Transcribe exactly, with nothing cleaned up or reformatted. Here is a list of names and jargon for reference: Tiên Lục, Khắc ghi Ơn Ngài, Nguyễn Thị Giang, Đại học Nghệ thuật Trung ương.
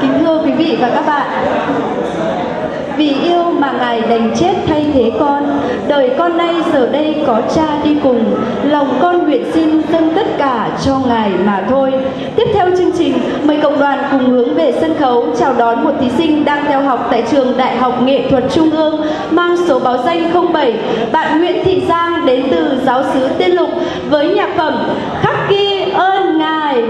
Kính thưa quý vị và các bạn, vì yêu mà Ngài đành chết thay thế con, đời con nay giờ đây có Cha đi cùng, lòng con nguyện xin dâng tất cả cho Ngài mà thôi. Tiếp theo chương trình, mời cộng đoàn cùng hướng về sân khấu chào đón một thí sinh đang theo học tại trường Đại học Nghệ thuật Trung ương mang số báo danh không bảy, bạn Nguyễn Thị Giang đến từ giáo xứ Tiên Lục với nhạc phẩm Khắc ghi Ơn Ngài.